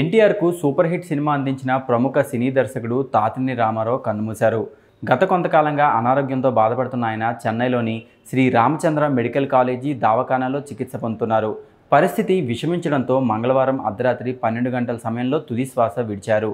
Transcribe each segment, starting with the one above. ఎన్టీఆర్కు super hit cinema అందించిన ప్రముఖ సినీ దర్శకుడు తాతినేని రామారావు కన్నుమూశారు. గత కొంతకాలంగా అనారోగ్యంతో బాధపడుతున్న ఆయన చెన్నైలోని శ్రీ రామచంద్ర మెడికల్ కాలేజీ దావఖానాలో చికిత్స పొందుతున్నారు. పరిస్థితి విషమించడంతో మంగళవారం అర్ధరాత్రి 12 గంటల సమయంలో తుదిశ్వాస విడిచారు.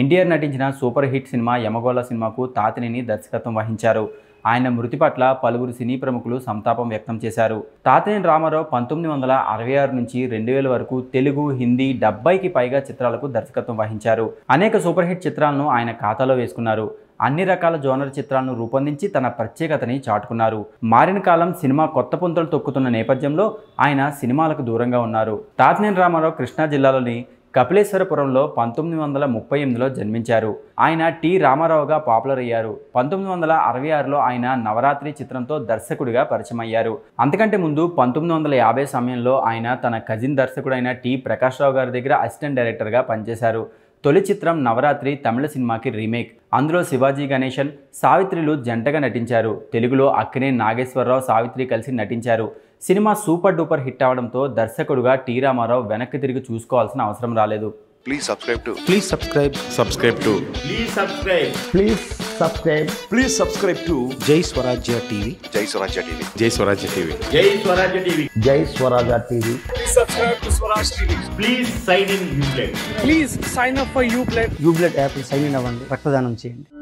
ఎన్టీఆర్ నటించిన సూపర్ హిట్ సినిమా యమగోళ సినిమాకు తాతినేని దర్శకత్వం వహించారు. ఆయన మృతి పట్ల పలువురు సినీ ప్రముఖులు సంతాపం వ్యక్తం చేశారు. తాతినేని రామారావు 1966 నుంచి 2000 వరకు తెలుగు, హిందీ 70కి పైగా చిత్రాలకు దర్శకత్వం వహించారు. అనేక సూపర్ హిట్ చిత్రాలను ఆయన ఖాతాలో వేసుకున్నారు. అన్ని రకాల జోనర్ చిత్రాలను రూపొందించి తన ప్రత్యేకతని చాటుకున్నారు. మారిన కాలం, సినిమా కొత్త పుంతలు తొక్కుతున్న నేపథ్యంలో ఆయన సినిమాలకు దూరంగా ఉన్నారు. తాతినేని రామారావు కృష్ణా జిల్లాలోని కపిలేశ్వరపురంలో 1938లో జన్మించారు. ఆయన టి రామారావుగా పాపులర్ అయ్యారు. 1966లో ఆయన నవరాత్రి చిత్రంతో దర్శకుడిగా పరిచయమయ్యారు. అంతకంటే ముందు 1950 సమయంలో ఆయన తన కజిన్ దర్శకుడైన టి ప్రకాష్ రావు గారి దగ్గర అసిస్టెంట్ డైరెక్టర్గా పనిచేశారు. తొలి చిత్రం నవరాత్రి తమిళ సినిమాకి రీమేక్. అందులో శివాజీ గణేషన్, సావిత్రిలు జంటగా నటించారు. తెలుగులో అక్కినే నాగేశ్వరరావు, సావిత్రి కలిసి నటించారు. సినిమా సూపర్ డూపర్ హిట్ అవడంతో దర్శకుడిగా టి రామారావు వెనక్కి తిరిగి చూసుకోవాల్సిన అవసరం రాలేదు. Please subscribe to Jai Swaraajya TV. Please subscribe to Swaraj TV. Please sign in UPlay. Please sign up for UPlay app. Sign in avandi. Pattanam cheyandi.